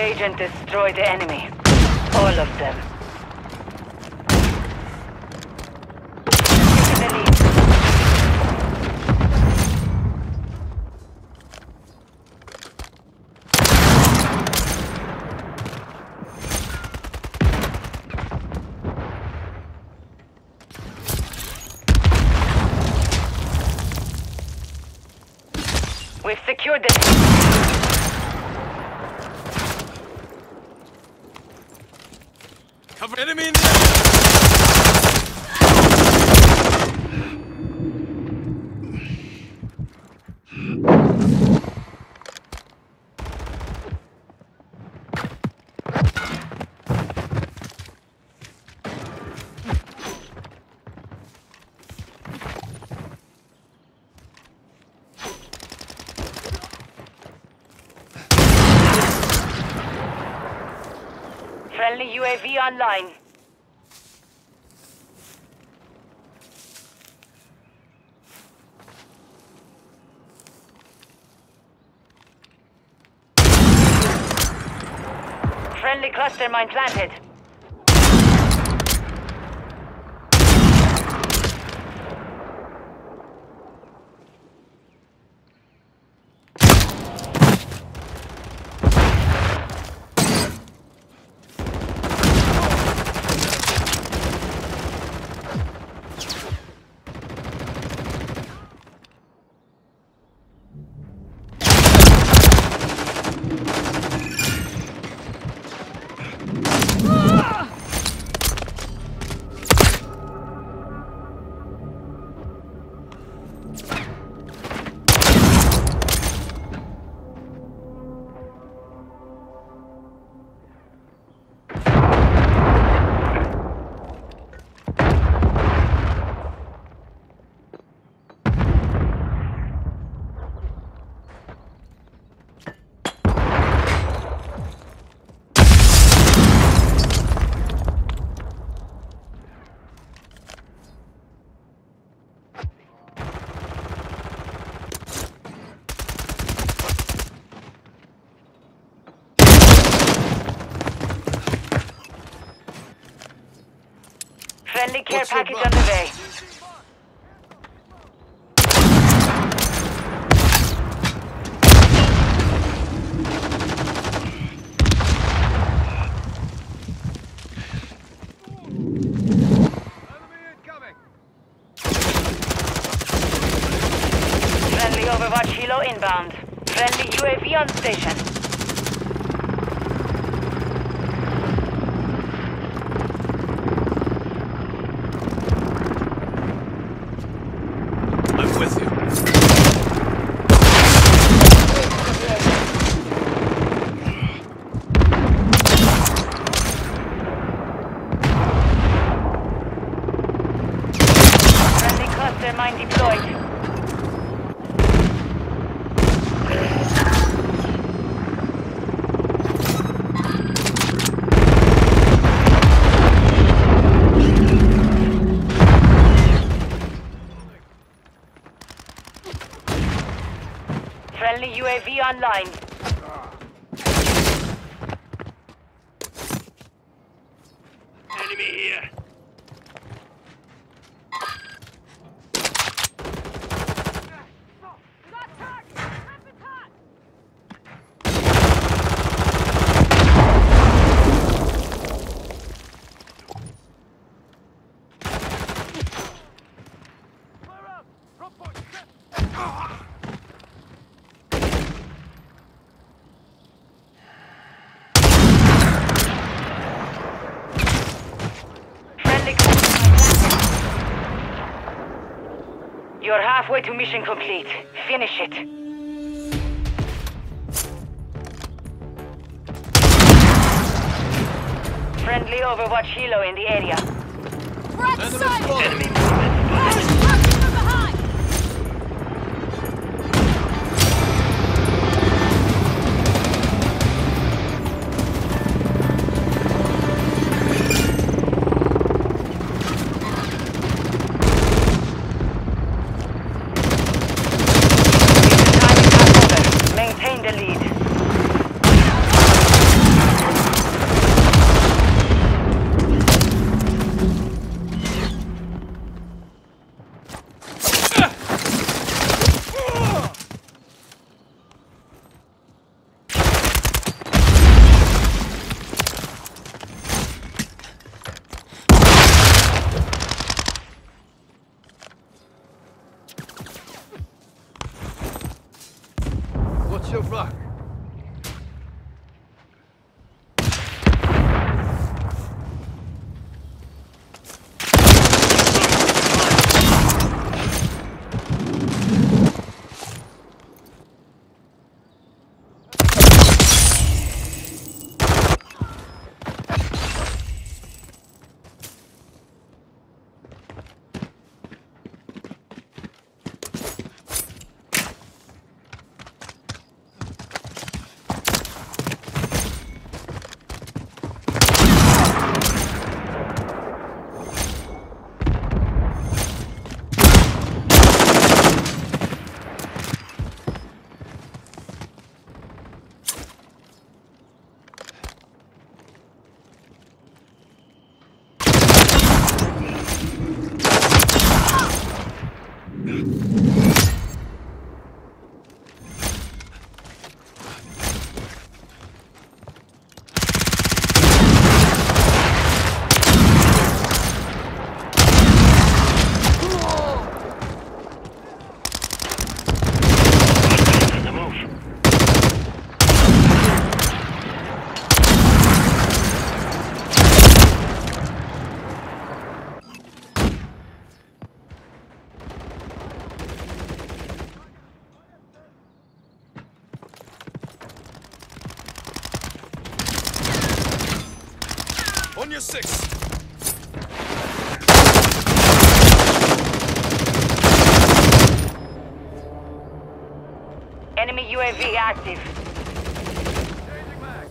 Engage and destroy the enemy. All of them. We've secured the cover enemy in the friendly UAV online. Friendly cluster mine planted. Friendly care package on the way. Enemy incoming. Friendly Overwatch Hilo inbound. Friendly UAV on station. Mine deployed. Friendly UAV online. You're halfway to mission complete. Finish it. Friendly Overwatch Hilo in the area. Enemy movement. The lead. on your six. Enemy UAV active. Changing mag.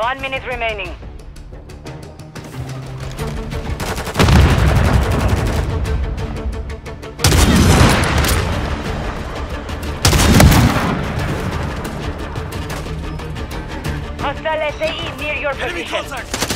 One minute remaining. Hostile SAE near your position. Enemy contact.